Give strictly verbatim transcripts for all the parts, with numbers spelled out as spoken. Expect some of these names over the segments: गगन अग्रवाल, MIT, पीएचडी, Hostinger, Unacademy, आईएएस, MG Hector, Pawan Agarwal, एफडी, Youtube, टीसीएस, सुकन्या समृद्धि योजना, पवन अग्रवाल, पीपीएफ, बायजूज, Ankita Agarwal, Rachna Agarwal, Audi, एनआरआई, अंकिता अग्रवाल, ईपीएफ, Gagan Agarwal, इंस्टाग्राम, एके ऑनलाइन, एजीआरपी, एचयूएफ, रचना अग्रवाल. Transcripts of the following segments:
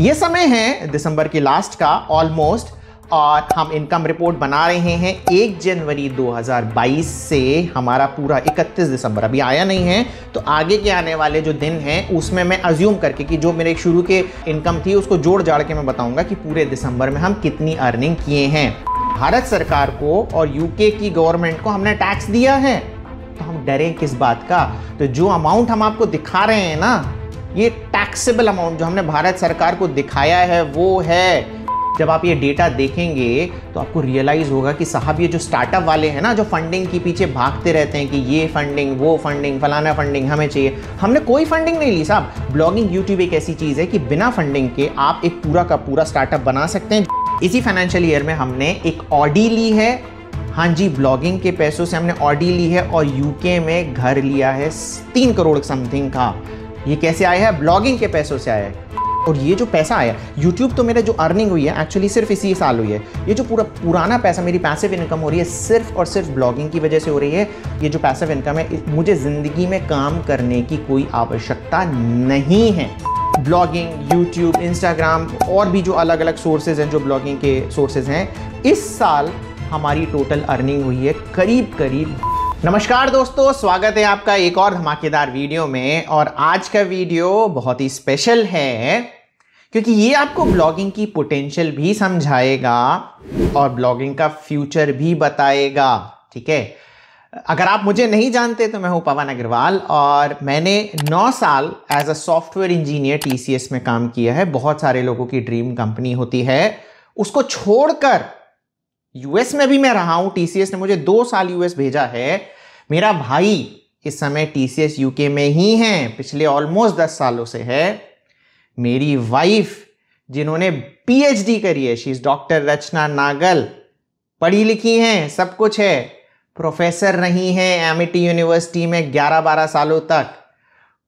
ये समय है दिसंबर की लास्ट का ऑलमोस्ट, और हम इनकम रिपोर्ट बना रहे हैं एक जनवरी दो हज़ार बाईस से हमारा पूरा इकतीस दिसंबर। अभी आया नहीं है तो आगे के आने वाले जो दिन हैं उसमें मैं अज्यूम करके कि जो मेरे शुरू के इनकम थी उसको जोड़ जाड़ के मैं बताऊंगा कि पूरे दिसंबर में हम कितनी अर्निंग किए हैं। भारत सरकार को और यूके की गवर्नमेंट को हमने टैक्स दिया है, तो हम डरे किस बात का? तो जो अमाउंट हम आपको दिखा रहे हैं ना, ये टैक्सेबल अमाउंट जो हमने भारत सरकार को दिखाया है वो है। जब आप ये डेटा देखेंगे तो आपको रियलाइज़ होगा कि साहब ये जो स्टार्टअप वाले हैं ना, जो फंडिंग के पीछे भागते रहते हैं कि ये फंडिंग, वो फंडिंग, फलाना फंडिंग हमें चाहिए, हमने कोई फंडिंग नहीं ली साहब। ब्लॉगिंग यूट्यूब एक ऐसी चीज़ है कि बिना फंडिंग के आप एक पूरा का पूरा स्टार्टअप बना सकते हैं। इसी फाइनेंशियल ईयर में हमने एक ऑडी ली है, हाँ जी, ब्लॉगिंग के पैसों से हमने ऑडी ली है, और यूके में घर लिया है तीन करोड़ समथिंग का। ये कैसे आया है? ब्लॉगिंग के पैसों से आया है। और ये जो पैसा आया यूट्यूब, तो मेरा जो अर्निंग हुई है एक्चुअली सिर्फ इसी साल हुई है। ये जो पूरा पुराना पैसा, मेरी पैसिव इनकम हो रही है सिर्फ और सिर्फ ब्लॉगिंग की वजह से हो रही है। ये जो पैसिव इनकम है, मुझे ज़िंदगी में काम करने की कोई आवश्यकता नहीं है। ब्लॉगिंग, यूट्यूब, इंस्टाग्राम और भी जो अलग अलग सोर्सेज हैं, जो ब्लॉगिंग के सोर्सेज हैं, इस साल हमारी टोटल अर्निंग हुई है करीब करीब। नमस्कार दोस्तों, स्वागत है आपका एक और धमाकेदार वीडियो में। और आज का वीडियो बहुत ही स्पेशल है क्योंकि ये आपको ब्लॉगिंग की पोटेंशियल भी समझाएगा और ब्लॉगिंग का फ्यूचर भी बताएगा। ठीक है, अगर आप मुझे नहीं जानते तो मैं हूँ पवन अग्रवाल और मैंने नौ साल as a software engineer टीसीएस में काम किया है। बहुत सारे लोगों की ड्रीम कंपनी होती है, उसको छोड़कर यूएस में भी मैं रहा हूँ। टीसीएस ने मुझे दो साल यूएस भेजा है। मेरा भाई इस समय टीसीएस यूके में ही है, पिछले ऑलमोस्ट दस सालों से है। मेरी वाइफ जिन्होंने पीएचडी करी है, she is doctor Rachna Nagal, पढ़ी लिखी हैं, सब कुछ है, प्रोफेसर रही हैं एमआईटी यूनिवर्सिटी में ग्यारह बारह सालों तक।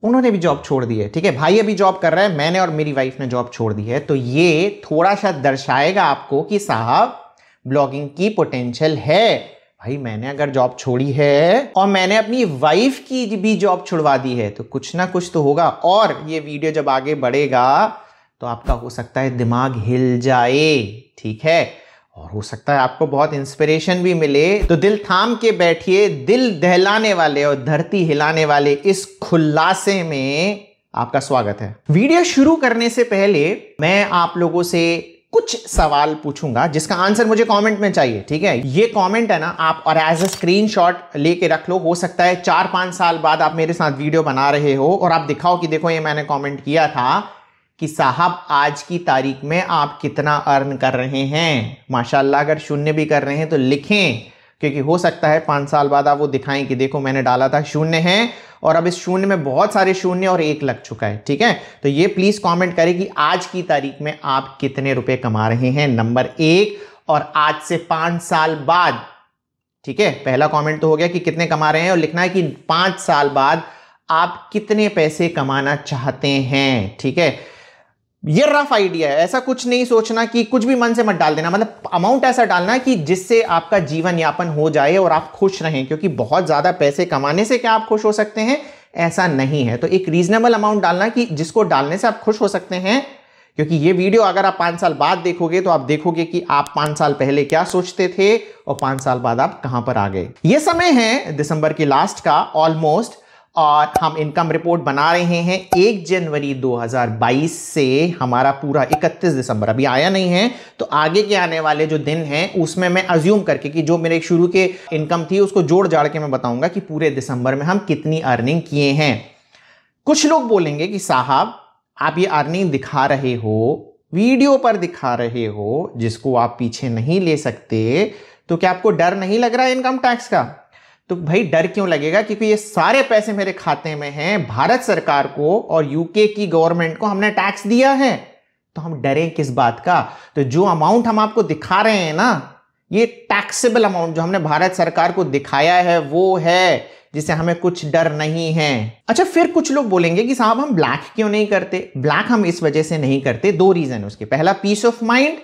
उन्होंने भी जॉब छोड़ दी है। ठीक है, भाई अभी जॉब कर रहा है, मैंने और मेरी वाइफ ने जॉब छोड़ दी है। तो ये थोड़ा सा दर्शाएगा आपको कि साहब ब्लॉगिंग की पोटेंशियल है। भाई मैंने अगर जॉब छोड़ी है और मैंने अपनी वाइफ की भी जॉब छुड़वा दी है तो कुछ ना कुछ तो होगा। और ये वीडियो जब आगे बढ़ेगा तो आपका हो सकता है दिमाग हिल जाए, ठीक है, और हो सकता है आपको बहुत इंस्पिरेशन भी मिले। तो दिल थाम के बैठिए, दिल दहलाने वाले और धरती हिलाने वाले इस खुलासे में आपका स्वागत है। वीडियो शुरू करने से पहले मैं आप लोगों से कुछ सवाल पूछूंगा जिसका आंसर मुझे कमेंट में चाहिए। ठीक है, ये कमेंट है ना, आप और एज अ स्क्रीनशॉट लेके रख लो। हो सकता है चार पांच साल बाद आप मेरे साथ वीडियो बना रहे हो और आप दिखाओ कि देखो ये मैंने कमेंट किया था कि साहब आज की तारीख में आप कितना अर्न कर रहे हैं। माशाल्लाह, अगर शून्य भी कर रहे हैं तो लिखें, क्योंकि हो सकता है पांच साल बाद आप वो दिखाएं कि देखो मैंने डाला था शून्य है और अब इस शून्य में बहुत सारे शून्य और एक लग चुका है। ठीक है, तो ये प्लीज कमेंट करें कि आज की तारीख में आप कितने रुपए कमा रहे हैं, नंबर एक, और आज से पांच साल बाद। ठीक है, पहला कमेंट तो हो गया कि कितने कमा रहे हैं, और लिखना है कि पांच साल बाद आप कितने पैसे कमाना चाहते हैं। ठीक है, ये रफ आइडिया है, ऐसा कुछ नहीं सोचना कि कुछ भी मन से मत डाल देना। मतलब अमाउंट ऐसा डालना कि जिससे आपका जीवन यापन हो जाए और आप खुश रहें, क्योंकि बहुत ज़्यादा पैसे कमाने से क्या आप खुश हो सकते हैं, ऐसा नहीं है। तो एक रीजनेबल अमाउंट डालना कि जिसको डालने से आप खुश हो सकते हैं, क्योंकि ये वीडियो अगर आप पाँच साल बाद देखोगे तो आप देखोगे कि आप पाँच साल पहले क्या सोचते थे और पाँच साल बाद आप कहाँ पर आ गए। ये समय है दिसंबर की लास्ट का ऑलमोस्ट, और हम इनकम रिपोर्ट बना रहे हैं एक जनवरी दो हज़ार बाईस से हमारा पूरा इकतीस दिसंबर। अभी आया नहीं है तो आगे के आने वाले जो दिन हैं उसमें मैं अज्यूम करके कि जो मेरे शुरू के इनकम थी उसको जोड़ जाड़ के मैं बताऊंगा कि पूरे दिसंबर में हम कितनी अर्निंग किए हैं। कुछ लोग बोलेंगे कि साहब आप ये अर्निंग दिखा रहे हो, वीडियो पर दिखा रहे हो, जिसको आप पीछे नहीं ले सकते, तो क्या आपको डर नहीं लग रहा है इनकम टैक्स का? तो भाई डर क्यों लगेगा, क्योंकि ये सारे पैसे मेरे खाते में हैं। भारत सरकार को और यूके की गवर्नमेंट को हमने टैक्स दिया है, तो हम डरे किस बात का? तो जो अमाउंट हम आपको दिखा रहे हैं ना, ये टैक्सेबल अमाउंट जो हमने भारत सरकार को दिखाया है वो है, जिससे हमें कुछ डर नहीं है। अच्छा, फिर कुछ लोग बोलेंगे कि साहब हम ब्लैक क्यों नहीं करते। ब्लैक हम इस वजह से नहीं करते, दो रीजन है उसके। पहला पीस ऑफ माइंड,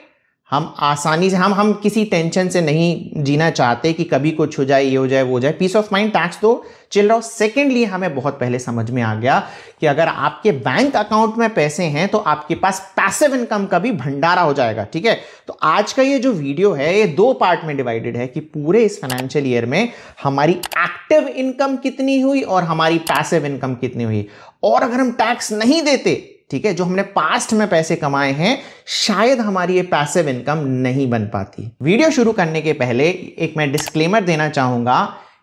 हम आसानी से हम हम किसी टेंशन से नहीं जीना चाहते कि कभी कुछ हो जाए, ये हो जाए, वो हो जाए। पीस ऑफ माइंड टैक्स तो चिल रहा हो। सेकेंडली, हमें बहुत पहले समझ में आ गया कि अगर आपके बैंक अकाउंट में पैसे हैं तो आपके पास पैसिव इनकम का भी भंडारा हो जाएगा। ठीक है, तो आज का ये जो वीडियो है ये दो पार्ट में डिवाइडेड है कि पूरे इस फाइनेंशियल ईयर में हमारी एक्टिव इनकम कितनी हुई और हमारी पैसिव इनकम कितनी हुई। और अगर हम टैक्स नहीं देते, ठीक है, जो हमने पास्ट में पैसे कमाए हैं, शायद हमारी ये पैसिव इनकम नहीं बन पाती। वीडियो शुरू करने के पहले एक मैं डिस्क्लेमर देना चाहूंगा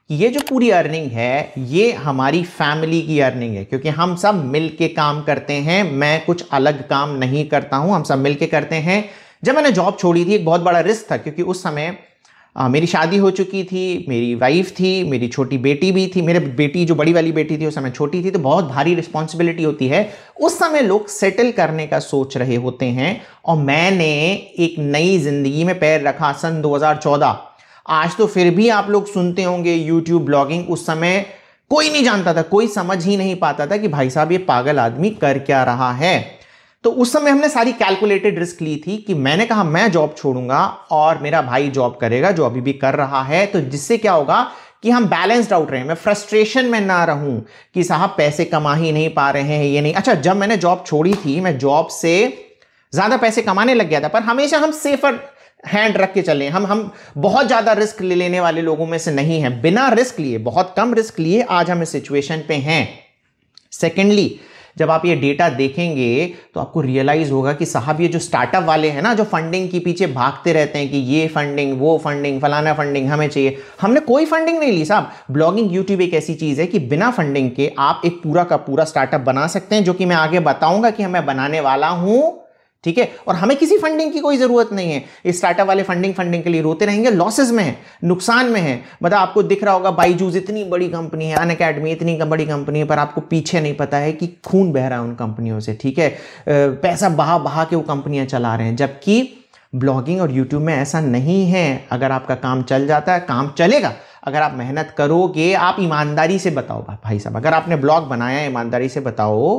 कि ये जो पूरी अर्निंग है ये हमारी फैमिली की अर्निंग है, क्योंकि हम सब मिलके काम करते हैं। मैं कुछ अलग काम नहीं करता हूं, हम सब मिलके करते हैं। जब मैंने जॉब छोड़ी थी एक बहुत बड़ा रिस्क था, क्योंकि उस समय आ, मेरी शादी हो चुकी थी, मेरी वाइफ थी, मेरी छोटी बेटी भी थी। मेरे बेटी जो बड़ी वाली बेटी थी उस समय छोटी थी, तो बहुत भारी रिस्पॉन्सिबिलिटी होती है। उस समय लोग सेटल करने का सोच रहे होते हैं और मैंने एक नई जिंदगी में पैर रखा सन दो हज़ार चौदह। आज तो फिर भी आप लोग सुनते होंगे यूट्यूब ब्लॉगिंग, उस समय कोई नहीं जानता था, कोई समझ ही नहीं पाता था कि भाई साहब ये पागल आदमी कर क्या रहा है। तो उस समय हमने सारी कैलकुलेटेड रिस्क ली थी कि मैंने कहा मैं जॉब छोड़ूंगा और मेरा भाई जॉब करेगा जो अभी भी कर रहा है, तो जिससे क्या होगा कि हम बैलेंस्ड आउट रहे, मैं फ्रस्ट्रेशन में ना रहूं कि साहब पैसे कमा ही नहीं पा रहे हैं, ये नहीं। अच्छा, जब मैंने जॉब छोड़ी थी मैं जॉब से ज़्यादा पैसे कमाने लग गया था, पर हमेशा हम सेफर हैंड रख के चले। हम हम बहुत ज़्यादा रिस्क ले लेने वाले लोगों में से नहीं हैं। बिना रिस्क लिए, बहुत कम रिस्क लिए आज हम इस सिचुएशन पे हैं। सेकेंडली, जब आप ये डेटा देखेंगे तो आपको रियलाइज होगा कि साहब ये जो स्टार्टअप वाले हैं ना, जो फंडिंग के पीछे भागते रहते हैं कि ये फंडिंग, वो फंडिंग, फलाना फंडिंग हमें चाहिए, हमने कोई फंडिंग नहीं ली साहब। ब्लॉगिंग यूट्यूब एक ऐसी चीज़ है कि बिना फंडिंग के आप एक पूरा का पूरा स्टार्टअप बना सकते हैं, जो कि मैं आगे बताऊंगा कि मैं बनाने वाला हूं। ठीक है, और हमें किसी फंडिंग की कोई ज़रूरत नहीं है। इस स्टार्टअप वाले फंडिंग फंडिंग के लिए रोते रहेंगे, लॉसेज में है, नुकसान में है। मतलब आपको दिख रहा होगा बायजूज इतनी बड़ी कंपनी है, अनअकैडमी इतनी बड़ी कंपनी है, पर आपको पीछे नहीं पता है कि खून बह रहा है उन कंपनियों से। ठीक है, पैसा बहा बहा के वो कंपनियां चला रहे हैं, जबकि ब्लॉगिंग और यूट्यूब में ऐसा नहीं है। अगर आपका काम चल जाता है, काम चलेगा। अगर आप मेहनत करोगे, आप ईमानदारी से बताओ भाई साहब, अगर आपने ब्लॉग बनाया है ईमानदारी से बताओ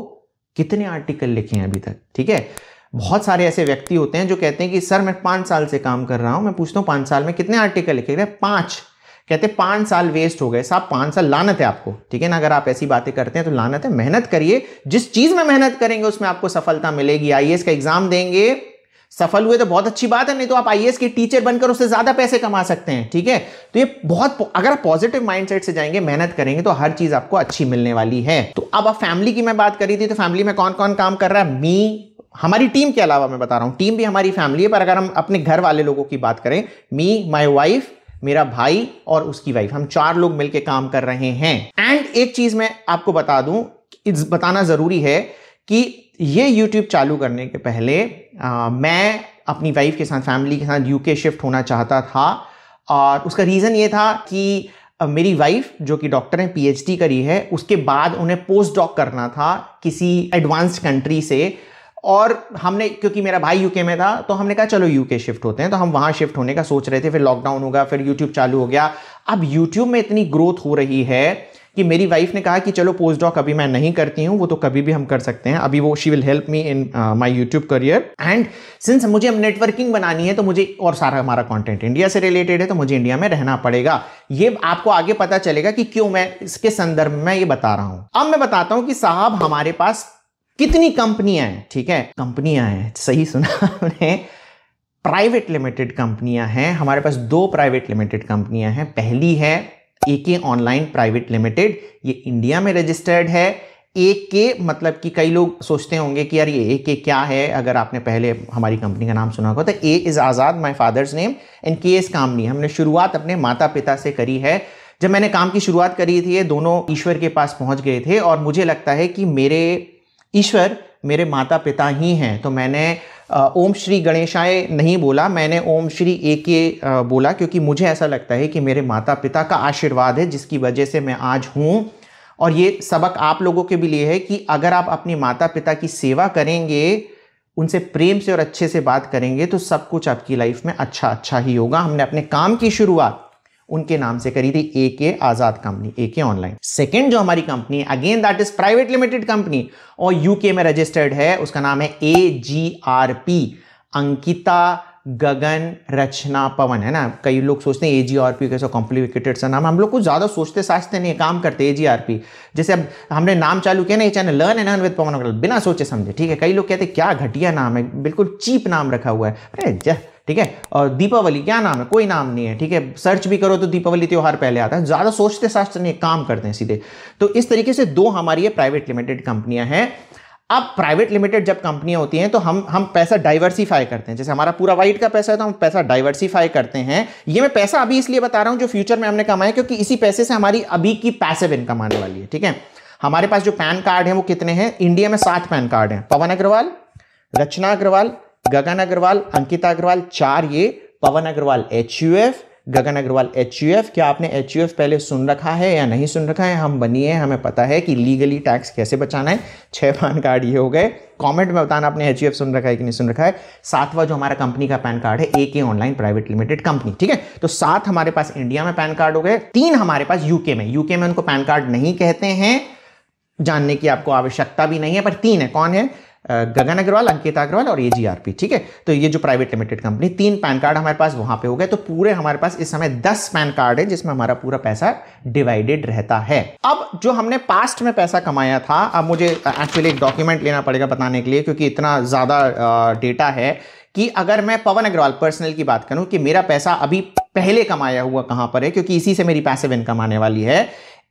कितने आर्टिकल लिखे हैं अभी तक। ठीक है, बहुत सारे ऐसे व्यक्ति होते हैं जो कहते हैं कि सर मैं पाँच साल से काम कर रहा हूं। मैं पूछता हूं पाँच साल में कितने आर्टिकल लिखे गए? पाँच। कहते हैं पाँच साल वेस्ट हो गए। साहब पाँच साल लानत है आपको। ठीक है ना, अगर आप ऐसी बातें करते हैं तो लानत है। मेहनत करिए, जिस चीज़ में मेहनत करेंगे उसमें आपको सफलता मिलेगी। आईएएस का एग्जाम देंगे, सफल हुए तो बहुत अच्छी बात है, नहीं तो आप आईएएस के टीचर बनकर उससे ज़्यादा पैसे कमा सकते हैं। ठीक है, तो ये बहुत, अगर आप पॉजिटिव माइंडसेट से जाएंगे, मेहनत करेंगे, तो हर चीज़ आपको अच्छी मिलने वाली है। तो अब आप फैमिली की मैं बात करी थी, तो फैमिली में कौन कौन काम कर रहा है? मी, हमारी टीम के अलावा मैं बता रहा हूँ, टीम भी हमारी फैमिली है, पर अगर हम अपने घर वाले लोगों की बात करें, मी, माय वाइफ, मेरा भाई और उसकी वाइफ, हम चार लोग मिलकर काम कर रहे हैं। एंड एक चीज मैं आपको बता दूं, इस बताना जरूरी है कि ये YouTube चालू करने के पहले आ, मैं अपनी वाइफ के साथ, फैमिली के साथ यूके शिफ्ट होना चाहता था। और उसका रीज़न ये था कि मेरी वाइफ जो कि डॉक्टर हैं, पीएचडी करी है, उसके बाद उन्हें पोस्ट डॉक करना था किसी एडवांस्ड कंट्री से। और हमने, क्योंकि मेरा भाई यूके में था, तो हमने कहा चलो यूके शिफ्ट होते हैं, तो हम वहाँ शिफ्ट होने का सोच रहे थे। फिर लॉकडाउन होगा, फिर यूट्यूब चालू हो गया। अब यूट्यूब में इतनी ग्रोथ हो रही है कि मेरी वाइफ ने कहा कि चलो पोस्ट डॉक अभी मैं नहीं करती हूँ, वो तो कभी भी हम कर सकते हैं। अभी वो, she will help me in my YouTube career. And since मुझे अब नेटवर्किंग बनानी है, तो मुझे, और सारा हमारा कंटेंट इंडिया से रिलेटेड है, तो मुझे इंडिया में रहना पड़ेगा। ये आपको आगे पता चलेगा कि क्यों मैं इसके संदर्भ में ये बता रहा हूँ। अब मैं बताता हूँ कि साहब हमारे पास कितनी कंपनियां हैं। ठीक है, कंपनियां हैं, सही सुना आपने, प्राइवेट लिमिटेड कंपनियां हैं। हमारे पास दो प्राइवेट लिमिटेड कंपनियां हैं। पहली है एके ऑनलाइन प्राइवेट लिमिटेड, ये इंडिया में रजिस्टर्ड है। एके मतलब कि कई लोग सोचते होंगे कि यार ये एके क्या है, अगर आपने पहले हमारी कंपनी का नाम सुना होगा तो A is Azad, my father's name, and K is Kamni. हमने शुरुआत अपने माता पिता से करी है। जब मैंने काम की शुरुआत करी थी ये दोनों ईश्वर के पास पहुँच गए थे, और मुझे लगता है कि मेरे ईश्वर मेरे माता पिता ही हैं। तो मैंने ओम श्री गणेशाय नहीं बोला, मैंने ओम श्री एके बोला, क्योंकि मुझे ऐसा लगता है कि मेरे माता पिता का आशीर्वाद है जिसकी वजह से मैं आज हूँ। और ये सबक आप लोगों के भी लिए है कि अगर आप अपने माता पिता की सेवा करेंगे, उनसे प्रेम से और अच्छे से बात करेंगे, तो सब कुछ आपकी लाइफ में अच्छा अच्छा ही होगा। हमने अपने काम की शुरुआत उनके नाम से करी थी, AK Azad company, एके ऑनलाइन। Second जो हमारी company, again that is private limited company और यूके में रजिस्टर्ड है, उसका नाम है एजीआरपी, अंकिता गगन, रचना, पवन, है ना। कई लोग सोचते हैं एजीआरपी कैसा कॉम्प्लिकेटेड सा नाम, हम लोग कुछ ज़्यादा सोचते साझते नहीं, काम करते एजीआरपी। जैसे अब हमने नाम चालू किया ना ये channel, learn and earn with पवन अग्रवाल, बिना सोचे समझे, ठीक है। कई लोग कहते हैं क्या घटिया नाम है, बिल्कुल चीप नाम रखा हुआ है, अरे जह, ठीक है। और दीपावली क्या नाम है, कोई नाम नहीं है, ठीक है। सर्च भी करो तो दीपावली त्यौहार पहले आता है। ज़्यादा सोचते साझते नहीं, काम करते हैं सीधे। तो इस तरीके से दो हमारी ये प्राइवेट लिमिटेड कंपनियाँ हैं। अब प्राइवेट लिमिटेड जब कंपनियां होती हैं तो हम हम पैसा डाइवर्सिफाई करते हैं। जैसे हमारा पूरा वाइट का पैसा है तो हम पैसा डाइवर्सिफाई करते हैं। ये मैं पैसा अभी इसलिए बता रहा हूं जो फ्यूचर में हमने कमाया, क्योंकि इसी पैसे से हमारी अभी की पैसिव इनकम आने वाली है, ठीक है। हमारे पास जो पैन कार्ड है वो कितने हैं, इंडिया में सात पैन कार्ड हैं। पवन अग्रवाल, रचना अग्रवाल, गगन अग्रवाल, अंकिता अग्रवाल, चार ये, पवन अग्रवाल H U F, गगन अग्रवाल H U F. क्या आपने एच यू एफ पहले सुन रखा है या नहीं सुन रखा है? हम बनी है, हमें पता है कि लीगली टैक्स कैसे बचाना है। छह पैन कार्ड ये हो गए। कमेंट में बताना आपने एच यू एफ सुन रखा है कि नहीं सुन रखा है। सातवां जो हमारा कंपनी का पैन कार्ड है, एके ऑनलाइन private limited company, ठीक है। तो सात हमारे पास इंडिया में पैन कार्ड हो गए, तीन हमारे पास यूके में। यूके में उनको पैन कार्ड नहीं कहते हैं, जानने की आपको आवश्यकता भी नहीं है, पर तीन है। कौन है? गगन अग्रवाल, अंकिता अग्रवाल और एजीआरपी, ठीक है। तो ये जो प्राइवेट लिमिटेड कंपनी, तीन पैन कार्ड हमारे पास वहां पे हो गए। तो पूरे हमारे पास इस समय दस पैन कार्ड है जिसमें हमारा पूरा पैसा डिवाइडेड रहता है। अब जो हमने पास्ट में पैसा कमाया था, अब मुझे एक्चुअली एक डॉक्यूमेंट लेना पड़ेगा बताने के लिए, क्योंकि इतना ज़्यादा डेटा है कि अगर मैं पवन अग्रवाल पर्सनल की बात करूं कि मेरा पैसा अभी पहले कमाया हुआ कहाँ पर है, क्योंकि इसी से मेरी पैसिव इनकम आने वाली है।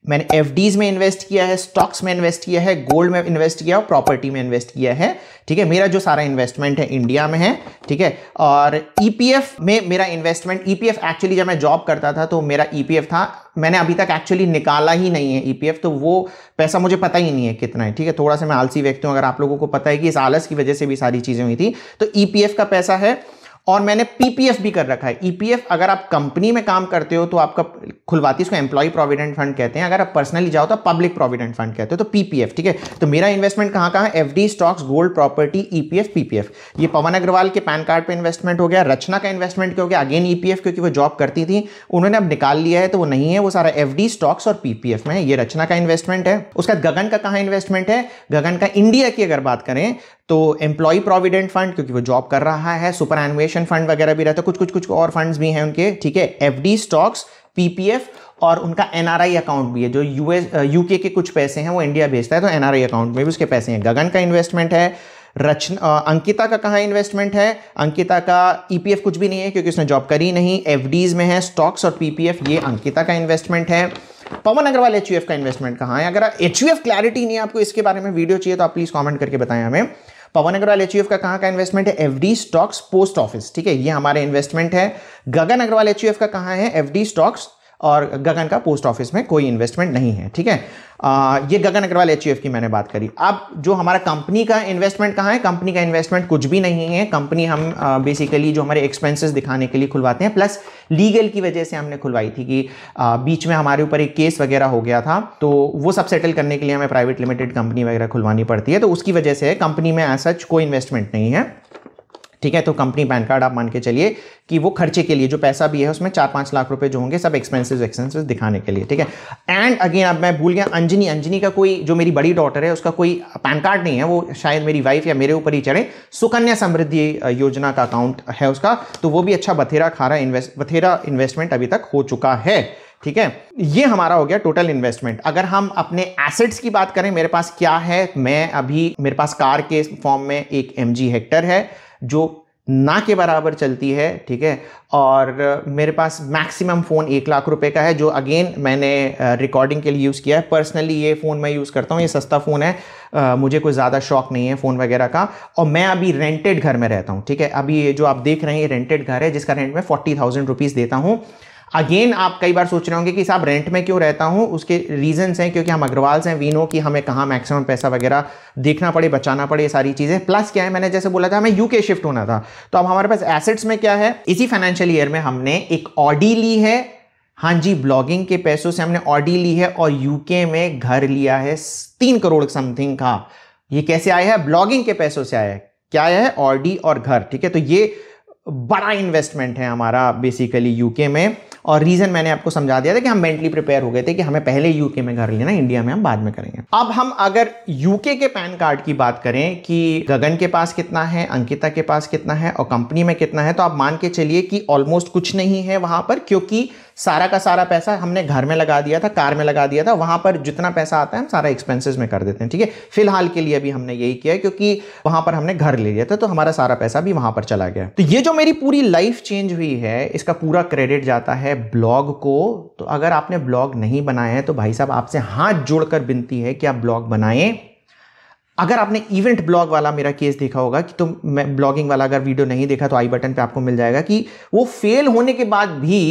मैंने एफडीज में इन्वेस्ट किया है, स्टॉक्स में इन्वेस्ट किया है, गोल्ड में इन्वेस्ट किया है, प्रॉपर्टी में इन्वेस्ट किया है, ठीक है। मेरा जो सारा इन्वेस्टमेंट है इंडिया में है, ठीक है। और ईपीएफ में मेरा इन्वेस्टमेंट, ईपीएफ एक्चुअली जब मैं जॉब करता था तो मेरा ईपीएफ था, मैंने अभी तक एक्चुअली निकाला ही नहीं है ईपीएफ, तो वो पैसा मुझे पता ही नहीं है कितना है, ठीक है। थोड़ा सा मैं आलसी व्यक्ति हूँ, अगर आप लोगों को पता है कि इस आलस की वजह से भी सारी चीज़ें हुई थी। तो ईपीएफ का पैसा है और मैंने पीपीएफ भी कर रखा है। ईपीएफ अगर आप कंपनी में काम करते हो तो आपका खुलवाती है, इसको एम्प्लॉय प्रोविडेंट फंड कहते हैं। अगर आप पर्सनली जाओ तो पब्लिक प्रोविडेंट फंड कहते हो, तो पीपीएफ, ठीक है। तो मेरा इन्वेस्टमेंट कहाँ कहाँ है? एफडी, stocks, gold, property, ईपीएफ, पीपीएफ। ये पवन अग्रवाल के पैन कार्ड पे इन्वेस्टमेंट हो गया। रचना का इन्वेस्टमेंट क्या हो गया? अगेन ईपीएफ, क्योंकि वो जॉब करती थी, उन्होंने अब निकाल लिया है तो वो नहीं है, वो सारा एफडी, स्टॉक्स और पीपीएफ में। ये रचना का इन्वेस्टमेंट है। उसका गगन का कहाँ इन्वेस्टमेंट है? गगन का इंडिया की अगर बात करें तो एम्प्लॉय प्रोविडेंट फंड, क्योंकि वो जॉब कर रहा है, सुपर एनुएशन फंड वगैरह भी रहता है, कुछ कुछ कुछ और फंड्स भी हैं उनके, ठीक है। एफडी, स्टॉक्स, पीपीएफ और उनका एनआरआई अकाउंट भी है, जो यूएस यूके के कुछ पैसे हैं वो इंडिया भेजता है तो एनआरआई अकाउंट में भी उसके पैसे हैं। गगन का इन्वेस्टमेंट है। रचना, अंकिता का कहाँ इन्वेस्टमेंट है? अंकिता का ईपीएफ कुछ भी नहीं है क्योंकि उसने जॉब करी नहीं, एफडीज में है, स्टॉक्स और पीपीएफ, ये अंकिता का इन्वेस्टमेंट है। पवन अग्रवाल एचयूएफ का इन्वेस्टमेंट कहाँ है? अगर एचयूएफ क्लैरिटी नहीं है आपको, इसके बारे में वीडियो चाहिए तो आप प्लीज कॉमेंट करके बताएं हमें। पवन अग्रवाल एचयूएफ का कहाँ का इन्वेस्टमेंट है? एफडी, स्टॉक्स, पोस्ट ऑफिस, ठीक है, ये हमारे इन्वेस्टमेंट है। गगन अग्रवाल एचयूएफ का कहाँ है? एफडी, स्टॉक्स और गगन का पोस्ट ऑफिस में कोई इन्वेस्टमेंट नहीं है, ठीक है। ये गगन अग्रवाल एचयूएफ की मैंने बात करी। अब जो हमारा कंपनी का इन्वेस्टमेंट कहाँ है? कंपनी का इन्वेस्टमेंट कुछ भी नहीं है। कंपनी हम बेसिकली जो हमारे एक्सपेंसेस दिखाने के लिए खुलवाते हैं, प्लस लीगल की वजह से हमने खुलवाई थी कि आ, बीच में हमारे ऊपर एक केस वगैरह हो गया था, तो वो सब सेटल करने के लिए हमें प्राइवेट लिमिटेड कंपनी वगैरह खुलवानी पड़ती है, तो उसकी वजह से कंपनी में एज सच कोई इन्वेस्टमेंट नहीं है, ठीक है। तो कंपनी पैन कार्ड आप मान के चलिए कि वो खर्चे के लिए जो पैसा भी है उसमें चार पाँच लाख रुपए जो होंगे सब एक्सपेंसेस एक्सपेंसेस दिखाने के लिए, ठीक है। एंड अगेन, अब मैं भूल गया, अंजनी अंजनी का कोई, जो मेरी बड़ी डॉटर है, उसका कोई पैन कार्ड नहीं है, वो शायद मेरी वाइफ या मेरे ऊपर ही चढ़े। सुकन्या समृद्धि योजना का अकाउंट है उसका, तो वो भी अच्छा बथेरा खारा इन्वेस्ट बथेरा इन्वेस्टमेंट अभी तक हो चुका है, ठीक है। ये हमारा हो गया टोटल इन्वेस्टमेंट। अगर हम अपने एसेट्स की बात करें, मेरे पास क्या है? मैं अभी, मेरे पास कार के फॉर्म में एक एम जी हेक्टर है जो ना के बराबर चलती है, ठीक है। और मेरे पास मैक्सिमम फ़ोन एक लाख रुपए का है, जो अगेन मैंने रिकॉर्डिंग के लिए यूज़ किया है। पर्सनली ये फ़ोन मैं यूज़ करता हूँ, ये सस्ता फ़ोन है, आ, मुझे कोई ज़्यादा शौक नहीं है फ़ोन वगैरह का। और मैं अभी रेंटेड घर में रहता हूँ, ठीक है। अभी ये जो आप देख रहे हैं ये रेंटेड घर है जिसका रेंट मैं फोर्टी थाउजेंड रुपीज़ देता हूँ। अगेन आप कई बार सोच रहे होंगे कि साहब रेंट में क्यों रहता हूँ, उसके रीजंस हैं क्योंकि हम अग्रवाल्स हैं, वी नो कि हमें कहाँ मैक्सिमम पैसा वगैरह देखना पड़े, बचाना पड़े, ये सारी चीज़ें। प्लस क्या है, मैंने जैसे बोला था हमें यूके शिफ्ट होना था, तो अब हमारे पास एसेट्स में क्या है? इसी फाइनेंशियल ईयर में हमने एक ऑडी ली है, हाँ जी, ब्लॉगिंग के पैसों से हमने ऑडी ली है और यूके में घर लिया है तीन करोड़ समथिंग का। ये कैसे आया है? ब्लॉगिंग के पैसों से आया है। क्या आया है? ऑडी और घर, ठीक है। तो ये बड़ा इन्वेस्टमेंट है हमारा बेसिकली यूके में। और रीजन मैंने आपको समझा दिया था कि हम मेंटली प्रिपेयर हो गए थे कि हमें पहले यूके में घर लेना, इंडिया में हम बाद में करेंगे। अब हम अगर यूके के पैन कार्ड की बात करें कि गगन के पास कितना है, अंकिता के पास कितना है और कंपनी में कितना है, तो आप मान के चलिए कि ऑलमोस्ट कुछ नहीं है वहां पर, क्योंकि सारा का सारा पैसा हमने घर में लगा दिया था, कार में लगा दिया था। वहां पर जितना पैसा आता है हम सारा एक्सपेंसेस में कर देते हैं, ठीक है। फिलहाल के लिए अभी हमने यही किया है क्योंकि वहां पर हमने घर ले लिया था, तो हमारा सारा पैसा भी वहां पर चला गया। तो ये जो मेरी पूरी लाइफ चेंज हुई है, इसका पूरा क्रेडिट जाता है ब्लॉग को। तो अगर आपने ब्लॉग नहीं बनाया है तो भाई साहब आपसे हाथ जोड़कर विनती है कि आप ब्लॉग बनाएं। अगर आपने इवेंट ब्लॉग वाला मेरा केस देखा होगा कि तो मैं ब्लॉगिंग वाला अगर वीडियो नहीं देखा तो आई बटन पे आपको मिल जाएगा कि वो फेल होने के बाद भी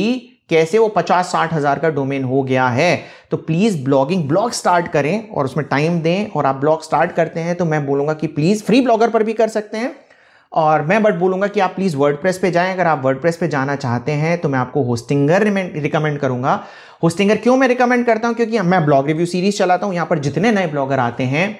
कैसे वो पचास साठ हज़ार का डोमेन हो गया है। तो प्लीज़ ब्लॉगिंग ब्लॉग स्टार्ट करें और उसमें टाइम दें। और आप ब्लॉग स्टार्ट करते हैं तो मैं बोलूँगा कि प्लीज़ फ्री ब्लॉगर पर भी कर सकते हैं, और मैं बट बोलूँगा कि आप प्लीज़ वर्डप्रेस पे जाएं। अगर आप वर्डप्रेस पे जाना चाहते हैं तो मैं आपको होस्टिंगर रिकमेंड करूँगा। होस्टिंगर क्यों मैं रिकमेंड करता हूँ, क्योंकि मैं ब्लॉग रिव्यू सीरीज़ चलाता हूँ। यहाँ पर जितने नए ब्लॉगर आते हैं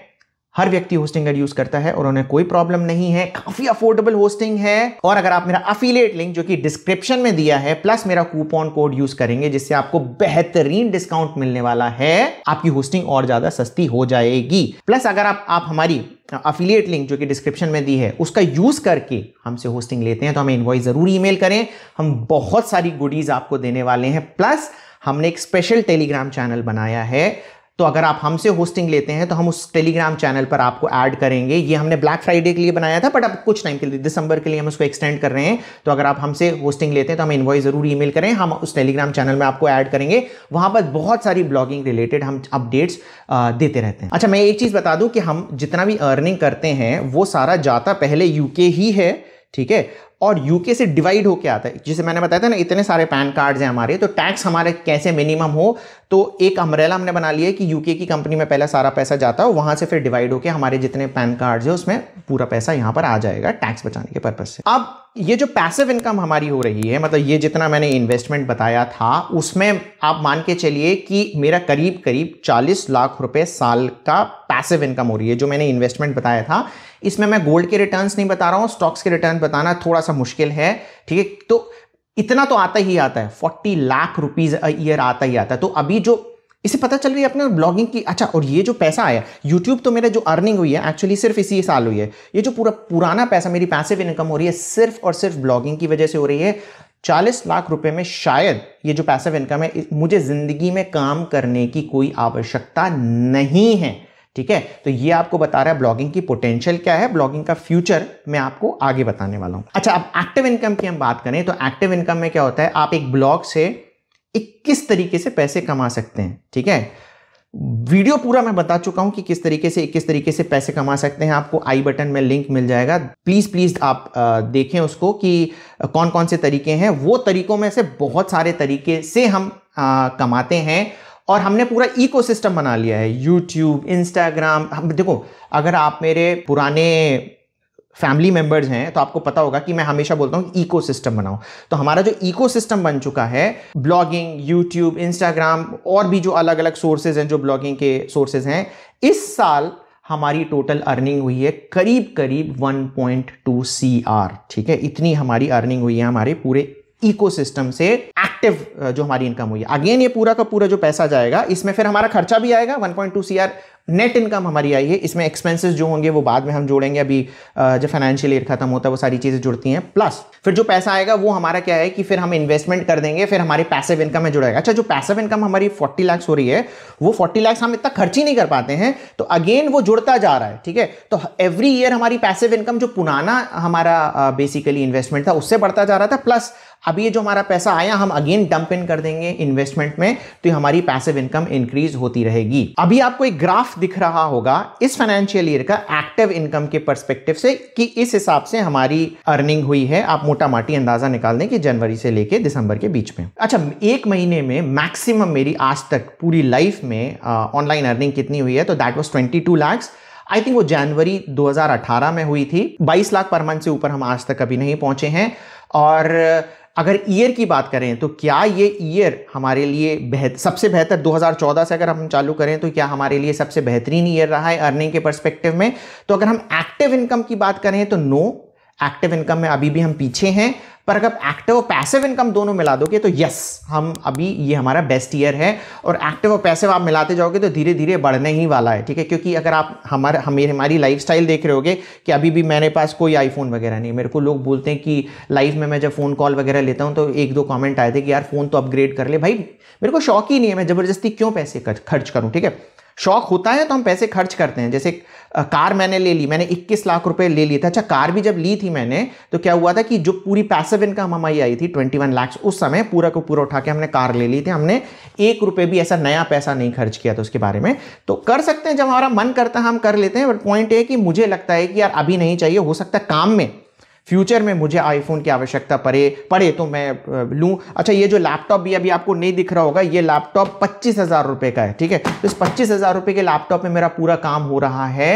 हर व्यक्ति होस्टिंगर यूज़ करता है और उन्हें कोई प्रॉब्लम नहीं है, काफ़ी अफोर्डेबल होस्टिंग है। और अगर आप मेरा अफिलिएट लिंक जो कि डिस्क्रिप्शन में दिया है प्लस मेरा कूपन कोड यूज़ करेंगे, जिससे आपको बेहतरीन डिस्काउंट मिलने वाला है, आपकी होस्टिंग और ज़्यादा सस्ती हो जाएगी। प्लस अगर आप, आप हमारी अफिलिएट लिंक जो कि डिस्क्रिप्शन में दी है उसका यूज़ करके हमसे होस्टिंग लेते हैं तो हमें इनवॉइस ज़रूर ईमेल करें। हम बहुत सारी गुडीज़ आपको देने वाले हैं। प्लस हमने एक स्पेशल टेलीग्राम चैनल बनाया है, तो अगर आप हमसे होस्टिंग लेते हैं तो हम उस टेलीग्राम चैनल पर आपको ऐड करेंगे। ये हमने ब्लैक फ्राइडे के लिए बनाया था, बट अब कुछ टाइम के लिए दिसंबर के लिए हम उसको एक्सटेंड कर रहे हैं। तो अगर आप हमसे होस्टिंग लेते हैं तो हमें इनवॉइस ज़रूर ईमेल करें, हम उस टेलीग्राम चैनल में आपको ऐड करेंगे। वहाँ पर बहुत सारी ब्लॉगिंग रिलेटेड हम अपडेट्स देते रहते हैं। अच्छा, मैं एक चीज़ बता दूँ कि हम जितना भी अर्निंग करते हैं वो सारा जाता पहले यूके ही है, ठीक है, और यूके से डिवाइड होके आता है। जैसे मैंने बताया था ना, इतने सारे पैन कार्ड्स हैं हमारे, तो टैक्स हमारे कैसे मिनिमम हो, तो एक अम्ब्रेला हमने बना लिया है कि यूके की कंपनी में पहले सारा पैसा जाता है, वहां से फिर डिवाइड होके हमारे जितने पैन कार्ड्स हैं उसमें पूरा पैसा यहाँ पर आ जाएगा टैक्स बचाने के पर्पज से। अब ये जो पैसिव इनकम हमारी हो रही है, मतलब ये जितना मैंने इन्वेस्टमेंट बताया था उसमें आप मान के चलिए कि मेरा करीब करीब चालीस लाख रुपए साल का पैसिव इनकम हो रही है। जो मैंने इन्वेस्टमेंट बताया था, इसमें मैं गोल्ड के रिटर्न्स नहीं बता रहा हूँ, स्टॉक्स के रिटर्न बताना थोड़ा सा मुश्किल है, ठीक है। तो इतना तो आता ही आता है, चालीस लाख रुपीज अ ईयर आता ही आता है। तो अभी जो इसे पता चल रही है अपने ब्लॉगिंग की। अच्छा, और ये जो पैसा आया यूट्यूब, तो मेरा जो अर्निंग हुई है एक्चुअली सिर्फ इसी साल हुई है। ये जो पूरा पुराना पैसा मेरी पैसिव इनकम हो रही है सिर्फ और सिर्फ ब्लॉगिंग की वजह से हो रही है। चालीस लाख रुपए में शायद ये जो पैसिव इनकम है, मुझे जिंदगी में काम करने की कोई आवश्यकता नहीं है, ठीक है। तो ये आपको बता रहा है ब्लॉगिंग की पोटेंशियल क्या है, ब्लॉगिंग का फ्यूचर मैं आपको आगे बताने वाला हूं। अच्छा, अब एक्टिव इनकम की हम बात करें तो एक्टिव इनकम में क्या होता है, आप एक ब्लॉग से इक्कीस तरीके से पैसे कमा सकते हैं, ठीक है। वीडियो पूरा मैं बता चुका हूं कि किस तरीके से इक्कीस तरीके से पैसे कमा सकते हैं। आपको आई बटन में लिंक मिल जाएगा, प्लीज प्लीज आप देखें उसको कि कौन कौन से तरीके हैं। वो तरीकों में से बहुत सारे तरीके से हम आ, कमाते हैं और हमने पूरा इकोसिस्टम बना लिया है। यूट्यूब, इंस्टाग्राम, हम देखो, अगर आप मेरे पुराने फैमिली मेंबर्स हैं तो आपको पता होगा कि मैं हमेशा बोलता हूँ इकोसिस्टम बनाओ। तो हमारा जो इकोसिस्टम बन चुका है, ब्लॉगिंग, यूट्यूब, इंस्टाग्राम और भी जो अलग अलग सोर्सेज हैं, जो ब्लॉगिंग के सोर्सेज हैं, इस साल हमारी टोटल अर्निंग हुई है करीब करीब one point two C R, ठीक है। इतनी हमारी अर्निंग हुई है हमारे पूरे इकोसिस्टम से एक्टिव जो हमारी इनकम हुई है। अगेन ये पूरा का पूरा जो पैसा जाएगा, इसमें फिर हमारा खर्चा भी आएगा। One point two C R net income हमारी आई है। इसमें एक्सपेंसेस जो होंगे वो बाद में हम जोड़ेंगे, अभी जब फाइनेंशियल ईयर खत्म होता है वो सारी चीज़ें जुड़ती हैं। प्लस फिर जो पैसा आएगा वो हमारा क्या है कि फिर हम इन्वेस्टमेंट कर देंगे, फिर हमारे पैसिव इनकम में जुड़ेगा। अच्छा, जो पैसिव इनकम हमारी फोर्टी लैक्स हो रही है, वो फोर्टी लैक्स हम इतना खर्च ही नहीं कर पाते हैं, तो अगेन वो जुड़ता जा रहा है, ठीक है। तो एवरी ईयर हमारी पैसिव इनकम जो पुराना हमारा बेसिकली इन्वेस्टमेंट था उससे बढ़ता जा रहा था, प्लस अभी ये जो हमारा पैसा आया हम अगेन डंप इन कर देंगे इन्वेस्टमेंट में, तो हमारी पैसिव इनकम इंक्रीज होती रहेगी। अभी आपको एक ग्राफ दिख रहा होगा इस फाइनेंशियल ईयर का एक्टिव इनकम के पर्सपेक्टिव से कि इस हिसाब से हमारी अर्निंग हुई है। आप मोटा माटी अंदाजा निकाल दें कि जनवरी से लेके दिसंबर के बीच में। अच्छा, एक महीने में मैक्सिमम मेरी आज तक पूरी लाइफ में ऑनलाइन अर्निंग कितनी हुई है, तो that was twenty two lakhs. I think वो जनवरी दो हज़ार अठारह में हुई थी। बाईस लाख पर मंथ से ऊपर हम आज तक कभी नहीं पहुंचे हैं। और अगर ईयर की बात करें तो क्या ये ईयर हमारे लिए बेहतर, सबसे बेहतर दो हज़ार चौदह से अगर हम चालू करें तो क्या हमारे लिए सबसे बेहतरीन ईयर रहा है अर्निंग के पर्सपेक्टिव में? तो अगर हम एक्टिव इनकम की बात करें तो नो, एक्टिव इनकम में अभी भी हम पीछे हैं, पर अगर एक्टिव और पैसिव इनकम दोनों मिला दोगे तो यस, हम अभी ये हमारा बेस्ट ईयर है। और एक्टिव और पैसिव आप मिलाते जाओगे तो धीरे धीरे बढ़ने ही वाला है, ठीक है। क्योंकि अगर आप हमारे हमें हमारी लाइफस्टाइल देख रहे होगे कि अभी भी मेरे पास कोई आईफोन वगैरह नहीं, मेरे को लोग बोलते हैं कि लाइफ में मैं जब फ़ोन कॉल वगैरह लेता हूँ तो एक दो कॉमेंट आए थे कि यार फ़ोन तो अपग्रेड कर ले। भाई मेरे को शौक ही नहीं है, मैं ज़बरदस्ती क्यों पैसे खर्च करूँ, ठीक है। शौक होता है तो हम पैसे खर्च करते हैं। जैसे कार मैंने ले ली, मैंने इक्कीस लाख रुपए ले लिए था। अच्छा, कार भी जब ली थी मैंने तो क्या हुआ था कि जो पूरी पैसिव इनकम हमारी आई थी इक्कीस लाख, उस समय पूरा को पूरा उठा के हमने कार ले ली थी। हमने एक रुपए भी ऐसा नया पैसा नहीं खर्च किया था उसके बारे में। तो कर सकते हैं, जब हमारा मन करता है हम कर लेते हैं। बट पॉइंट ये कि मुझे लगता है कि यार अभी नहीं चाहिए, हो सकता है काम में फ्यूचर में मुझे आईफोन की आवश्यकता पड़े पड़े तो मैं लूँ। अच्छा, ये जो लैपटॉप भी अभी आपको नहीं दिख रहा होगा, ये लैपटॉप पच्चीस हज़ार रुपये का है, ठीक है। तो इस पच्चीस हज़ार रुपये के लैपटॉप में मेरा पूरा काम हो रहा है,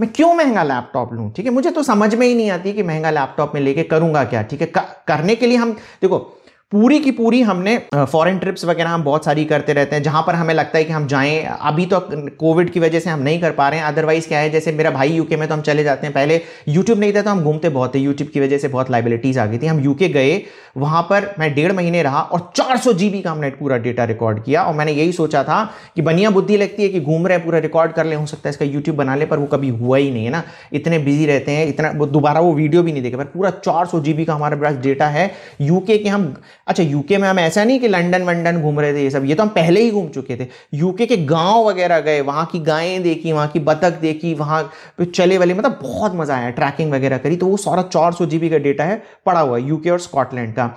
मैं क्यों महंगा लैपटॉप लूँ, ठीक है। मुझे तो समझ में ही नहीं आती कि महंगा लैपटॉप में लेके करूँगा क्या, ठीक है। करने के लिए हम देखो पूरी की पूरी हमने फॉरेन ट्रिप्स वगैरह हम बहुत सारी करते रहते हैं, जहाँ पर हमें लगता है कि हम जाएं। अभी तो कोविड की वजह से हम नहीं कर पा रहे हैं, अदरवाइज़ क्या है, जैसे मेरा भाई यूके में तो हम चले जाते हैं। पहले यूट्यूब नहीं था तो हम घूमते बहुत थे, यूट्यूब की वजह से बहुत लाइबिलिटीज़ आ गई थी। हम यूके गए, वहाँ पर मैं डेढ़ महीने रहा और चार सौ जी बी का हमने पूरा डेटा रिकॉर्ड किया। और मैंने यही सोचा था कि बढ़िया बुद्धि लगती है कि घूम रहे हैं पूरा रिकॉर्ड कर ले, हो सकता है इसका यूट्यूब बना ले, पर वो कभी हुआ ही नहीं है ना, इतने बिजी रहते हैं, इतना दोबारा वो वीडियो भी नहीं देखे। पर पूरा चार सौ जी बी का हमारे पास डेटा है यूके के। हम अच्छा, यूके में हम ऐसा नहीं कि लंदन वंडन घूम रहे थे, ये सब ये तो हम पहले ही घूम चुके थे। यूके के गांव वगैरह गए, वहाँ की गायें देखी, वहाँ की बतख देखी, वहाँ पे चले वाले, मतलब बहुत मज़ा आया। ट्रैकिंग वगैरह करी, तो वो सारा चार सौ जी बी का डेटा है पड़ा हुआ यूके और स्कॉटलैंड का।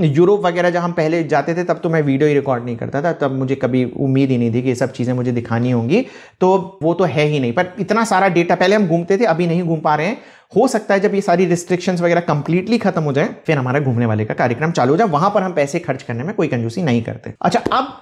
यूरोप वगैरह जब हम पहले जाते थे तब तो मैं वीडियो ही रिकॉर्ड नहीं करता था, तब मुझे कभी उम्मीद ही नहीं थी कि ये सब चीज़ें मुझे दिखानी होंगी, तो वो तो है ही नहीं। पर इतना सारा डेटा पहले हम घूमते थे, अभी नहीं घूम पा रहे हैं। हो सकता है जब ये सारी रिस्ट्रिक्शंस वगैरह कंप्लीटली खत्म हो जाए फिर हमारा घूमने वाले का कार्यक्रम चालू हो जाए, वहां पर हम पैसे खर्च करने में कोई कंजूसी नहीं करते। अच्छा, अब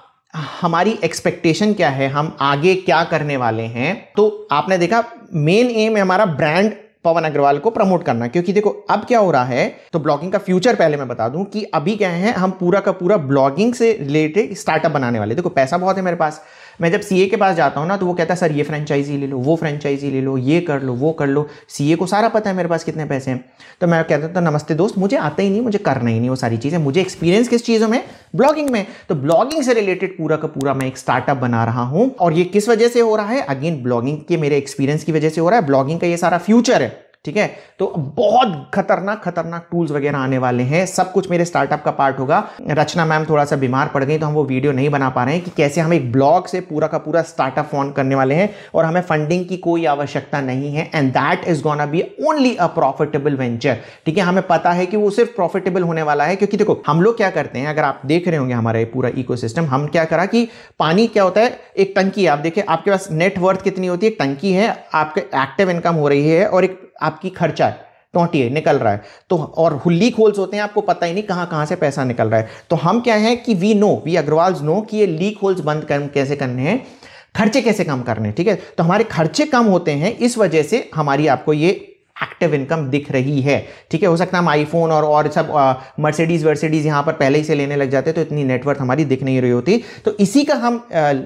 हमारी एक्सपेक्टेशन क्या है, हम आगे क्या करने वाले हैं। तो आपने देखा मेन एम है हमारा ब्रांड पवन अग्रवाल को प्रमोट करना, क्योंकि देखो अब क्या हो रहा है। तो ब्लॉगिंग का फ्यूचर पहले मैं बता दूं कि अभी क्या है, हम पूरा का पूरा ब्लॉगिंग से रिलेटेड स्टार्टअप बनाने वाले। देखो पैसा बहुत है मेरे पास, मैं जब सीए के पास जाता हूँ ना तो वो कहता है सर ये फ्रेंचाइजी ले लो, वो फ्रेंचाइजी ले लो, ये कर लो, वो कर लो। सीए को सारा पता है मेरे पास कितने पैसे हैं, तो मैं कहता था नमस्ते दोस्त, मुझे आता ही नहीं, मुझे करना ही नहीं वो सारी चीज़ें। मुझे एक्सपीरियंस किस चीज़ों में, ब्लॉगिंग में। तो ब्लॉगिंग से रिलेटेड पूरा का पूरा मैं एक स्टार्टअप बना रहा हूँ। और ये किस वजह से हो रहा है, अगेन ब्लॉगिंग के मेरे एक्सपीरियंस की वजह से हो रहा है। ब्लॉगिंग का ये सारा फ्यूचर है, ठीक है। तो बहुत खतरनाक खतरनाक टूल्स वगैरह आने वाले हैं, सब कुछ मेरे स्टार्टअप का पार्ट होगा। रचना मैम थोड़ा सा बीमार पड़ गई तो हम वो वीडियो नहीं बना पा रहे हैं कि कैसे हम एक ब्लॉग से पूरा का पूरा स्टार्टअप ऑन करने वाले हैं और हमें फंडिंग की कोई आवश्यकता नहीं है। And that is gonna be only a profitable venture, ठीक है। हमें पता है कि वो सिर्फ प्रॉफिटेबल होने वाला है, क्योंकि देखो हम लोग क्या करते हैं, अगर आप देख रहे होंगे हमारा पूरा इकोसिस्टम, हम क्या करा कि पानी क्या होता है, एक टंकी है। आप देखिए आपके पास नेटवर्थ कितनी होती है, एक टंकी है, आपके एक्टिव इनकम हो रही है और एक आपकी खर्चा है, टोंटी है, निकल रहा है। तो और हुल्ली होल्स होते हैं, आपको पता ही नहीं कहां कहां से पैसा निकल रहा है। तो हम क्या है कि we know, we Agarwals know कि ये लीक होल्स बंद कर, कैसे करने हैं, खर्चे कैसे कम करने हैं, ठीक है। तो हमारे खर्चे कम होते हैं, इस वजह से हमारी आपको ये एक्टिव इनकम दिख रही है, ठीक है। हो सकता है हम आईफोन और और सब मर्सिडीज वर्सिडीज यहाँ पर पहले ही से लेने लग जाते तो इतनी नेटवर्थ हमारी दिख नहीं रही होती। तो इसी का हम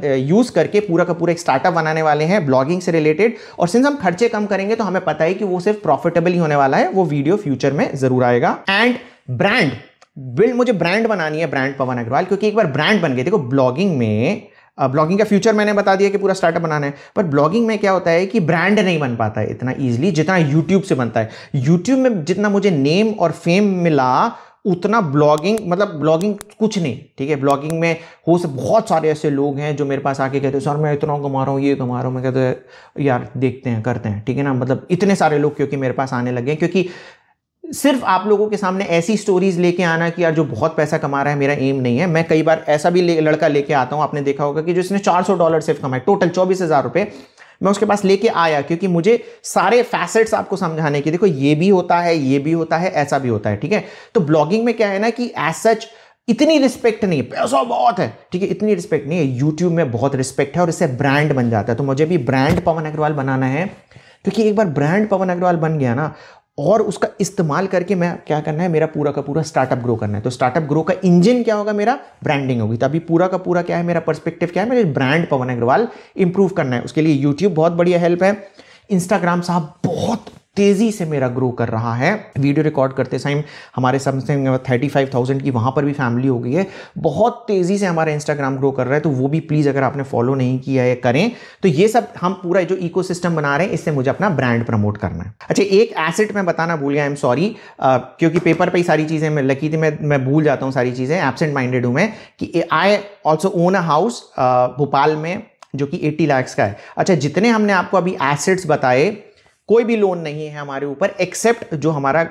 यूज़ करके पूरा का पूरा एक स्टार्टअप बनाने वाले हैं ब्लॉगिंग से रिलेटेड। और सिंस हम खर्चे कम करेंगे तो हमें पता है कि वो सिर्फ प्रॉफिटेबल ही होने वाला है, वो वीडियो फ्यूचर में ज़रूर आएगा। एंड ब्रांड बिल्ड, मुझे ब्रांड बनानी है, ब्रांड पवन अग्रवाल, क्योंकि एक बार ब्रांड बन गए। देखो ब्लॉगिंग में, ब्लॉगिंग का फ्यूचर मैंने बता दिया कि पूरा स्टार्टअप बनाना है, पर ब्लॉगिंग में क्या होता है कि ब्रांड नहीं बन पाता है इतना ईजिली जितना यूट्यूब से बनता है। यूट्यूब में जितना मुझे नेम और फेम मिला उतना ब्लॉगिंग, मतलब ब्लॉगिंग कुछ नहीं, ठीक है। ब्लॉगिंग में हो सब बहुत सारे ऐसे लोग हैं जो मेरे पास आके कहते हैं सर मैं इतना कमा रहा हूँ, ये कमा रहा हूँ। मैं कहता है यार देखते हैं, करते हैं, ठीक है ना। मतलब इतने सारे लोग क्योंकि मेरे पास आने लगे हैं, क्योंकि सिर्फ आप लोगों के सामने ऐसी स्टोरीज लेके आना कि यार जो बहुत पैसा कमा रहा है, मेरा एम नहीं है। मैं कई बार ऐसा भी ले, लड़का लेके आता हूँ, आपने देखा होगा कि जिसने चार सौ डॉलर सिर्फ कमाए, टोटल चौबीस हज़ार रुपये। मैं उसके पास लेके आया क्योंकि मुझे सारे फैसेट्स आपको समझाने की, देखो ये भी होता है, ये भी होता है, ऐसा भी होता है, ठीक है। तो ब्लॉगिंग में क्या है ना कि एज सच इतनी रिस्पेक्ट नहीं है, पैसा बहुत है, ठीक है, इतनी रिस्पेक्ट नहीं है। यूट्यूब में बहुत रिस्पेक्ट है और इससे ब्रांड बन जाता है। तो मुझे भी ब्रांड पवन अग्रवाल बनाना है, क्योंकि एक बार ब्रांड पवन अग्रवाल बन गया ना और उसका इस्तेमाल करके मैं क्या करना है, मेरा पूरा का पूरा स्टार्टअप ग्रो करना है। तो स्टार्टअप ग्रो का इंजन क्या होगा, मेरा ब्रांडिंग होगी। तो अभी पूरा का पूरा क्या है, मेरा पर्सपेक्टिव क्या है, मेरे ब्रांड पवन अग्रवाल इंप्रूव करना है। उसके लिए यूट्यूब बहुत बढ़िया हेल्प है, इंस्टाग्राम साहब बहुत तेजी से मेरा ग्रो कर रहा है। वीडियो रिकॉर्ड करते टाइम हमारे समथिंग पैंतीस हज़ार की वहाँ पर भी फैमिली हो गई है। बहुत तेज़ी से हमारा इंस्टाग्राम ग्रो कर रहा है, तो वो भी प्लीज़ अगर आपने फॉलो नहीं किया है करें। तो ये सब हम पूरा जो इकोसिस्टम बना रहे हैं, इससे मुझे अपना ब्रांड प्रमोट करना है। अच्छा, एक एसेट मैं बताना भूल गया, आई एम सॉरी, क्योंकि पेपर पर ही सारी चीज़ें मैं लकी थी, मैं मैं भूल जाता हूँ सारी चीज़ें, एबसेंट माइंडेड हूँ मैं, कि I also own a house Bhopal में जो कि अस्सी लाख का है। अच्छा, जितने हमने आपको अभी एसेट्स बताए, कोई भी लोन नहीं है हमारे ऊपर, एक्सेप्ट जो हमारा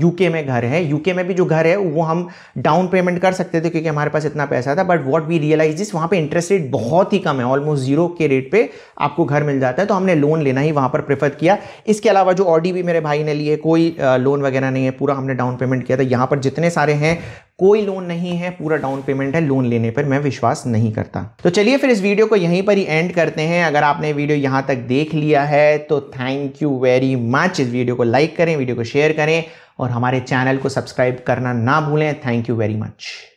यूके में घर है। यूके में भी जो घर है वो हम डाउन पेमेंट कर सकते थे क्योंकि हमारे पास इतना पैसा था, but what we realise is वहाँ पे इंटरेस्ट रेट बहुत ही कम है, ऑलमोस्ट जीरो के रेट पे आपको घर मिल जाता है, तो हमने लोन लेना ही वहाँ पर प्रेफर किया। इसके अलावा जो ऑडी भी मेरे भाई ने लिए, कोई लोन वगैरह नहीं है, पूरा हमने डाउन पेमेंट किया था। यहाँ पर जितने सारे हैं कोई लोन नहीं है, पूरा डाउन पेमेंट है। लोन लेने पर मैं विश्वास नहीं करता। तो चलिए फिर इस वीडियो को यहीं पर ही एंड करते हैं। अगर आपने वीडियो यहाँ तक देख लिया है तो थैंक यू वेरी मच। इस वीडियो को लाइक करें, वीडियो को शेयर करें और हमारे चैनल को सब्सक्राइब करना ना भूलें। Thank you very much.